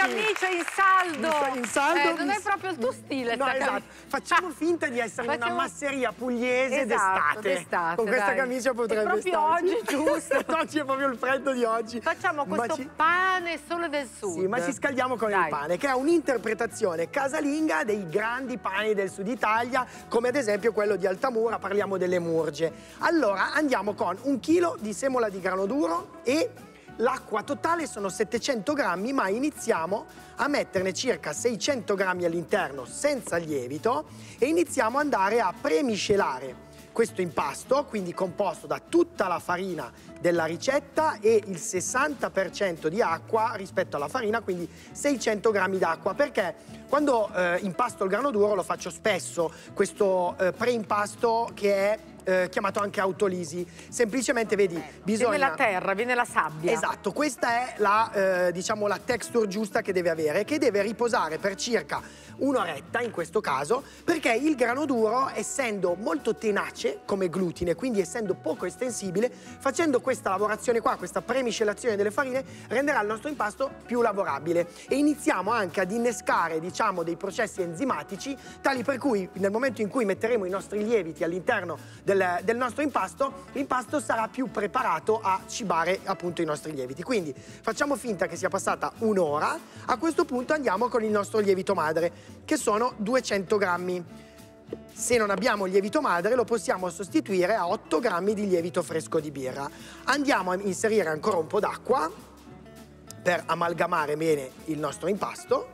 camicia in saldo. Non è proprio il tuo stile. No, esatto. Facciamo finta di essere una masseria pugliese d'estate. Con questa camicia potrebbe stare. Proprio oggi, giusto. Oggi è proprio il freddo di oggi. Facciamo questo pane solo del sud. Sì, ma ci scaldiamo con il pane, che è un'interpretazione casalinga dei grandi pani del sud Italia, come ad esempio quello di Altamura, parliamo delle murge. Allora andiamo con 1 chilo di semola di grano duro e l'acqua totale sono 700 grammi, ma iniziamo a metterne circa 600 grammi all'interno senza lievito e iniziamo ad andare a premiscelare questo impasto, quindi composto da tutta la farina della ricetta e il 60% di acqua rispetto alla farina, quindi 600 grammi d'acqua, perché quando impasto il grano duro lo faccio spesso, questo preimpasto che è chiamato anche autolisi. Semplicemente vedi, bisogna... Viene la terra, viene la sabbia. Esatto, questa è la, diciamo, la texture giusta che deve avere, che deve riposare per circa un'oretta in questo caso, perché il grano duro, essendo molto tenace come glutine, quindi essendo poco estensibile, facendo questa lavorazione qua, questa premiscelazione delle farine, renderà il nostro impasto più lavorabile. E iniziamo anche ad innescare, diciamo, dei processi enzimatici, tali per cui nel momento in cui metteremo i nostri lieviti all'interno del nostro impasto, l'impasto sarà più preparato a cibare appunto i nostri lieviti. Quindi facciamo finta che sia passata un'ora. A questo punto andiamo con il nostro lievito madre, che sono 200 grammi. Se non abbiamo il lievito madre lo possiamo sostituire a 8 grammi di lievito fresco di birra. Andiamo a inserire ancora un po' d'acqua per amalgamare bene il nostro impasto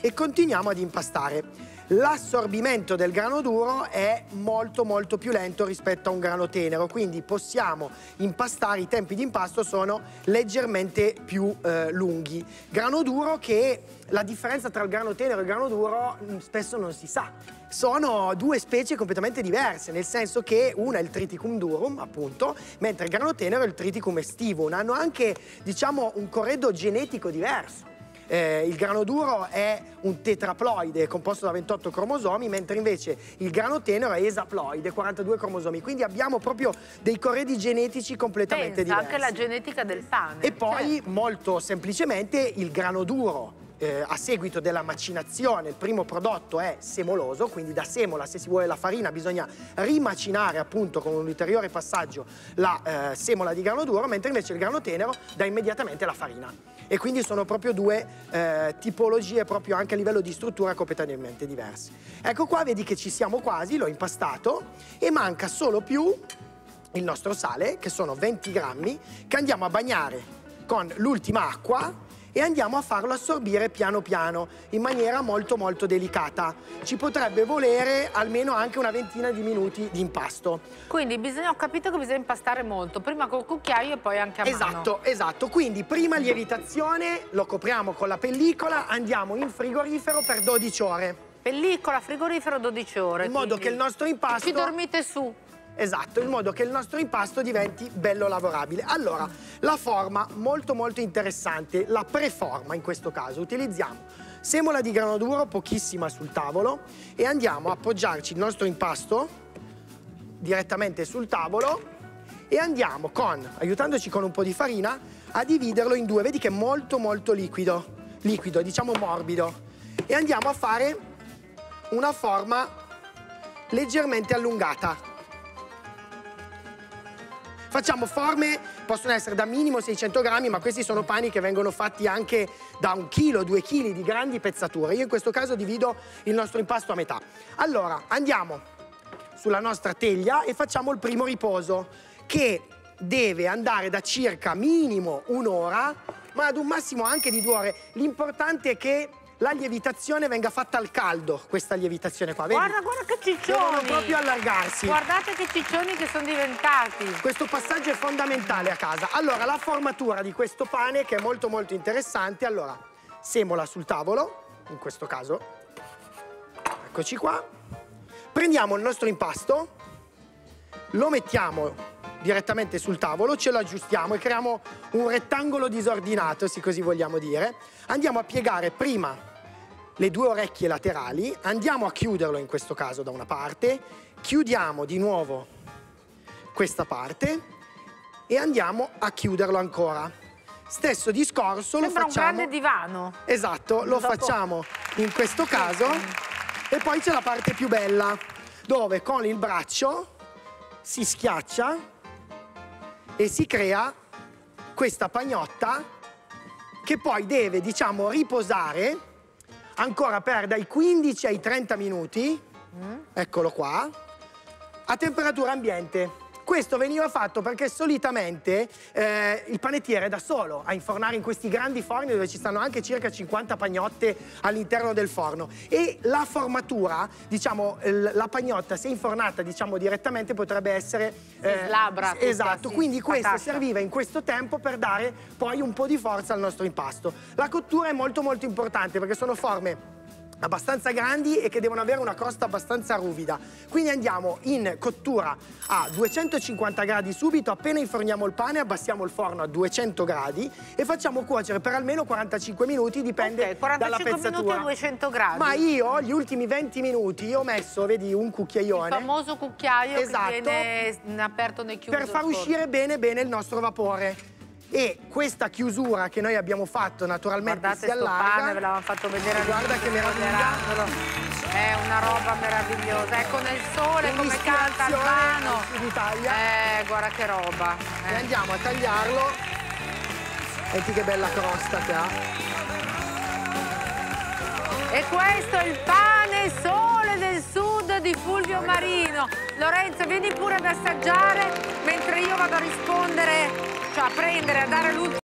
e continuiamo ad impastare. L'assorbimento del grano duro è molto molto più lento rispetto a un grano tenero, quindi possiamo impastare, i tempi di impasto sono leggermente più lunghi. Grano duro che la differenza tra il grano tenero e il grano duro spesso non si sa. Sono due specie completamente diverse, nel senso che una è il Triticum durum, appunto, mentre il grano tenero è il Triticum estivo. Hanno anche, diciamo, un corredo genetico diverso. Il grano duro è un tetraploide composto da 28 cromosomi, mentre invece il grano tenero è esaploide, 42 cromosomi. Quindi abbiamo proprio dei corredi genetici completamente diversi. Anche la genetica del pane. E poi, molto semplicemente, il grano duro a seguito della macinazione, il primo prodotto è semoloso, quindi da semola, se si vuole la farina, bisogna rimacinare appunto con un ulteriore passaggio la semola di grano duro, mentre invece il grano tenero dà immediatamente la farina. E quindi sono proprio due tipologie, proprio anche a livello di struttura, completamente diverse. Ecco qua, vedi che ci siamo quasi, l'ho impastato e manca solo più il nostro sale, che sono 20 grammi, che andiamo a bagnare con l'ultima acqua e andiamo a farlo assorbire piano piano in maniera molto molto delicata. Ci potrebbe volere almeno anche una ventina di minuti di impasto. Quindi ho capito che bisogna impastare molto, prima col cucchiaio e poi anche a mano. Esatto, esatto. Quindi prima lievitazione, lo copriamo con la pellicola, andiamo in frigorifero per 12 ore. Pellicola, frigorifero, 12 ore. In modo che il nostro impasto... Ci dormite su. Esatto, in modo che il nostro impasto diventi bello lavorabile. Allora, la forma molto molto interessante, la preforma in questo caso. Utilizziamo semola di grano duro, pochissima sul tavolo, e andiamo a appoggiarci il nostro impasto direttamente sul tavolo e andiamo, aiutandoci con un po' di farina, a dividerlo in due. Vedi che è molto molto liquido, diciamo morbido. E andiamo a fare una forma leggermente allungata. Facciamo forme, possono essere da minimo 600 grammi, ma questi sono pani che vengono fatti anche da 1 chilo, 2 chili di grandi pezzature. Io in questo caso divido il nostro impasto a metà. Allora, andiamo sulla nostra teglia e facciamo il primo riposo, che deve andare da circa minimo un'ora, ma ad un massimo anche di 2 ore. L'importante è che la lievitazione venga fatta al caldo, questa lievitazione qua, vedi? Guarda che ciccioni! Devono proprio allargarsi. Guardate che ciccioni che sono diventati. Questo passaggio è fondamentale a casa. Allora, la formatura di questo pane, che è molto molto interessante. Allora, semola sul tavolo, in questo caso. Eccoci qua. Prendiamo il nostro impasto, lo mettiamo direttamente sul tavolo, ce lo aggiustiamo e creiamo un rettangolo disordinato, se così vogliamo dire. Andiamo a piegare prima le due orecchie laterali, andiamo a chiuderlo in questo caso da una parte, chiudiamo di nuovo questa parte e andiamo a chiuderlo ancora. Stesso discorso lo facciamo. Un grande divano. Esatto, lo facciamo in questo caso. E poi c'è la parte più bella, dove con il braccio si schiaccia e si crea questa pagnotta che poi deve, diciamo, riposare ancora per dai 15 ai 30 minuti. Eccolo qua. A temperatura ambiente. Questo veniva fatto perché solitamente il panettiere è da solo a infornare in questi grandi forni dove ci stanno anche circa 50 pagnotte all'interno del forno, e la formatura, diciamo, la pagnotta se infornata, diciamo, direttamente potrebbe essere... slabra. Esatto, quindi questa serviva in questo tempo per dare poi un po' di forza al nostro impasto. La cottura è molto molto importante perché sono forme abbastanza grandi e che devono avere una crosta abbastanza ruvida. Quindi andiamo in cottura a 250 gradi subito, appena inforniamo il pane abbassiamo il forno a 200 gradi e facciamo cuocere per almeno 45 minuti, dipende dalla pezzatura. 45 minuti a 200 gradi. Ma io gli ultimi 20 minuti ho messo, vedi, un cucchiaione. Il famoso cucchiaio, esatto, che viene aperto nel chiuso. Per far uscire bene bene il nostro vapore. E questa chiusura che noi abbiamo fatto naturalmente, guardate, si allarga. Guardate, ve l'avevamo fatto vedere. Guarda che meraviglia. È una roba meravigliosa. Ecco, nel sole come canta il vano. Guarda che roba. E andiamo a tagliarlo. Senti che bella crosta che ha. E questo è il pane sole del sud di Fulvio Marino. Lorenzo, vieni pure ad assaggiare mentre io vado a rispondere, cioè a prendere, a dare l'ultimo.